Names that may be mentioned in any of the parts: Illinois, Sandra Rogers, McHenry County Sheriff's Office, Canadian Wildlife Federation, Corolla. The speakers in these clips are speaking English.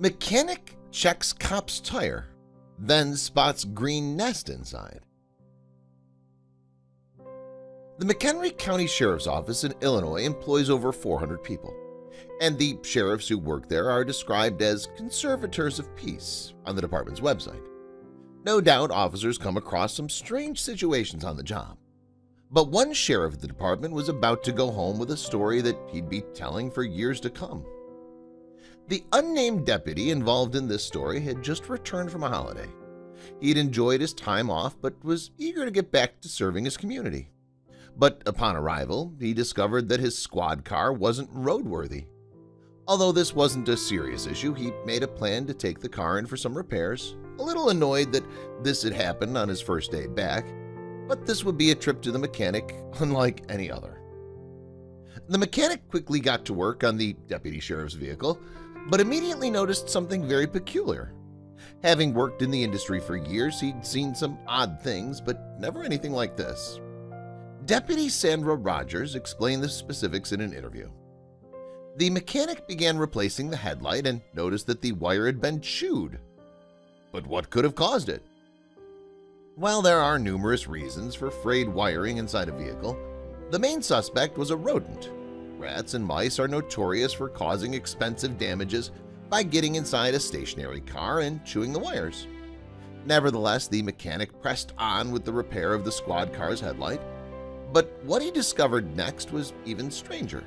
Mechanic checks cop's tire, then spots green nest inside. The McHenry County Sheriff's Office in Illinois employs over 400 people, and the sheriffs who work there are described as conservators of peace on the department's website. No doubt officers come across some strange situations on the job, but one sheriff of the department was about to go home with a story that he'd be telling for years to come. The unnamed deputy involved in this story had just returned from a holiday. He'd enjoyed his time off but was eager to get back to serving his community. But upon arrival, he discovered that his squad car wasn't roadworthy. Although this wasn't a serious issue, he made a plan to take the car in for some repairs, a little annoyed that this had happened on his first day back, but this would be a trip to the mechanic unlike any other. The mechanic quickly got to work on the deputy sheriff's vehicle, but immediately noticed something very peculiar. Having worked in the industry for years, he'd seen some odd things, but never anything like this. Deputy Sandra Rogers explained the specifics in an interview. The mechanic began replacing the headlight and noticed that the wire had been chewed. But what could have caused it? While there are numerous reasons for frayed wiring inside a vehicle, the main suspect was a rodent. Rats and mice are notorious for causing expensive damages by getting inside a stationary car and chewing the wires. Nevertheless, the mechanic pressed on with the repair of the squad car's headlight, but what he discovered next was even stranger.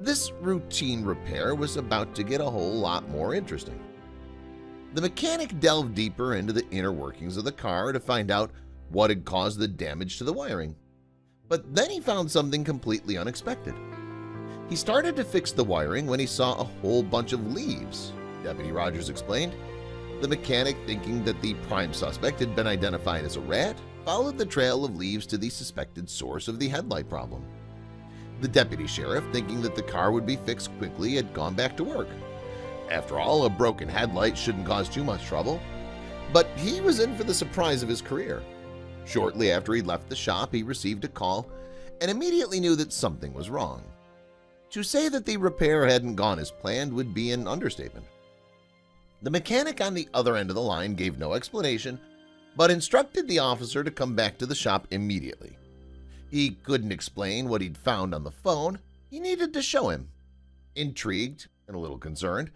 This routine repair was about to get a whole lot more interesting. The mechanic delved deeper into the inner workings of the car to find out what had caused the damage to the wiring. But then he found something completely unexpected. He started to fix the wiring when he saw a whole bunch of leaves, Deputy Rogers explained. The mechanic, thinking that the prime suspect had been identified as a rat, followed the trail of leaves to the suspected source of the headlight problem. The deputy sheriff, thinking that the car would be fixed quickly, had gone back to work. After all, a broken headlight shouldn't cause too much trouble. But he was in for the surprise of his career. Shortly after he left the shop, he received a call and immediately knew that something was wrong. To say that the repair hadn't gone as planned would be an understatement. The mechanic on the other end of the line gave no explanation, but instructed the officer to come back to the shop immediately. He couldn't explain what he'd found on the phone. He needed to show him. Intrigued and a little concerned,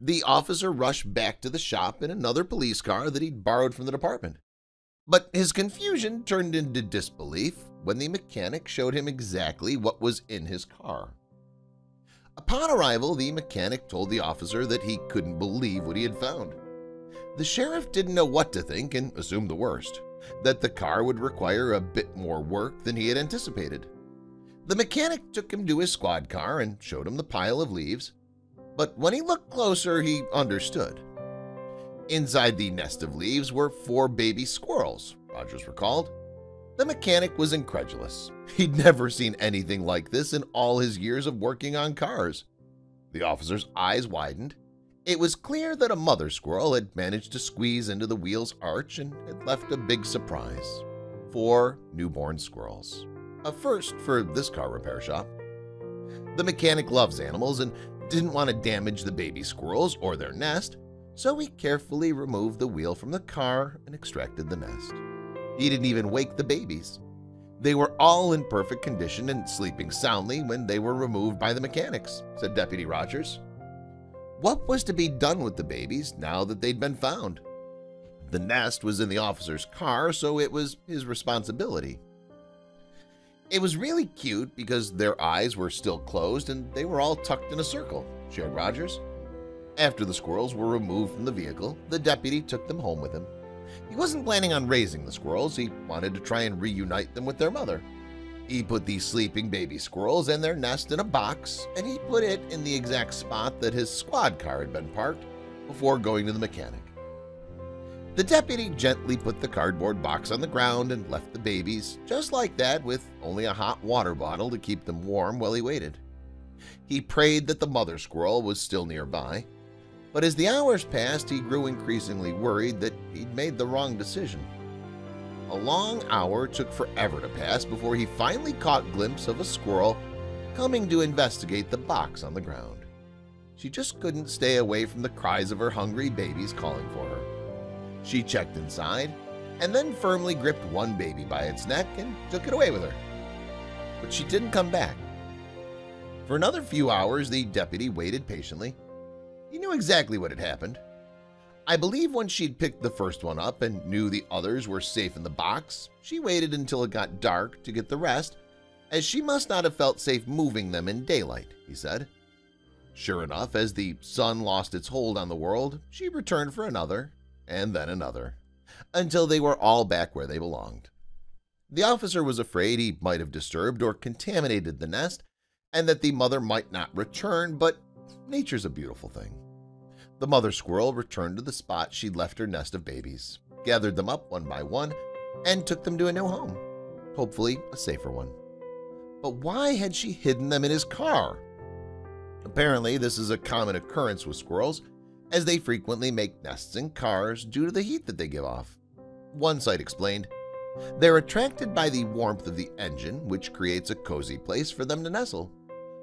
the officer rushed back to the shop in another police car that he'd borrowed from the department. But his confusion turned into disbelief when the mechanic showed him exactly what was in his car. Upon arrival, the mechanic told the officer that he couldn't believe what he had found. The sheriff didn't know what to think and assumed the worst, that the car would require a bit more work than he had anticipated. The mechanic took him to his squad car and showed him the pile of leaves, but when he looked closer, he understood. Inside the nest of leaves were 4 baby squirrels, Rogers recalled. The mechanic was incredulous. He'd never seen anything like this in all his years of working on cars. The officer's eyes widened. It was clear that a mother squirrel had managed to squeeze into the wheel's arch and had left a big surprise. 4 newborn squirrels. A first for this car repair shop. The mechanic loves animals and didn't want to damage the baby squirrels or their nest, so he carefully removed the wheel from the car and extracted the nest. He didn't even wake the babies. They were all in perfect condition and sleeping soundly when they were removed by the mechanics, said Deputy Rogers. What was to be done with the babies now that they'd been found? The nest was in the officer's car, so it was his responsibility. It was really cute because their eyes were still closed and they were all tucked in a circle, shared Rogers. After the squirrels were removed from the vehicle, the deputy took them home with him. He wasn't planning on raising the squirrels. He wanted to try and reunite them with their mother. He put the sleeping baby squirrels and their nest in a box, and he put it in the exact spot that his squad car had been parked before going to the mechanic. The deputy gently put the cardboard box on the ground and left the babies just like that, with only a hot water bottle to keep them warm while he waited. He prayed that the mother squirrel was still nearby. But as the hours passed, he grew increasingly worried that he'd made the wrong decision. A long hour took forever to pass before he finally caught a glimpse of a squirrel coming to investigate the box on the ground. She just couldn't stay away from the cries of her hungry babies calling for her. She checked inside and then firmly gripped one baby by its neck and took it away with her. But she didn't come back. For another few hours, the deputy waited patiently. He knew exactly what had happened. I believe when she'd picked the first one up and knew the others were safe in the box, she waited until it got dark to get the rest, as she must not have felt safe moving them in daylight, he said. Sure enough, as the sun lost its hold on the world, she returned for another, and then another, until they were all back where they belonged. The officer was afraid he might have disturbed or contaminated the nest, and that the mother might not return, but nature's a beautiful thing. The mother squirrel returned to the spot she'd left her nest of babies, gathered them up one by one, and took them to a new home, hopefully a safer one. But why had she hidden them in his car? Apparently, this is a common occurrence with squirrels, as they frequently make nests in cars due to the heat that they give off. One site explained, "They're attracted by the warmth of the engine, which creates a cozy place for them to nestle.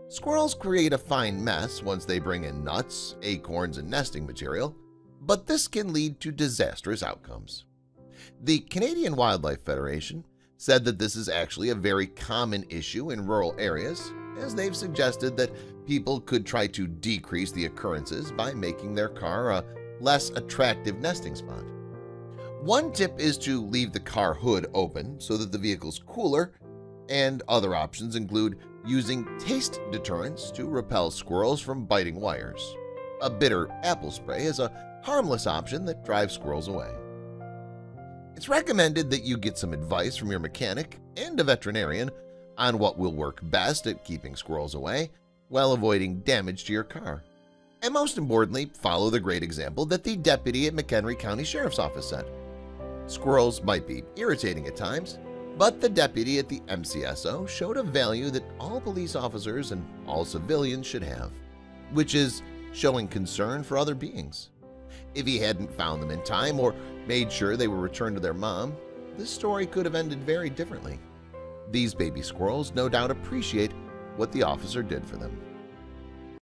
Squirrels create a fine mess once they bring in nuts, acorns, and nesting material, but this can lead to disastrous outcomes." The Canadian Wildlife Federation said that this is actually a very common issue in rural areas, as they've suggested that people could try to decrease the occurrences by making their car a less attractive nesting spot. One tip is to leave the car hood open so that the vehicle's cooler, and other options include using taste deterrents to repel squirrels from biting wires. A bitter apple spray is a harmless option that drives squirrels away. It's recommended that you get some advice from your mechanic and a veterinarian on what will work best at keeping squirrels away while avoiding damage to your car. And most importantly, follow the great example that the deputy at McHenry County Sheriff's Office set. Squirrels might be irritating at times, but the deputy at the MCSO showed a value that all police officers and all civilians should have, which is showing concern for other beings. If he hadn't found them in time or made sure they were returned to their mom, this story could have ended very differently. These baby squirrels no doubt appreciate what the officer did for them.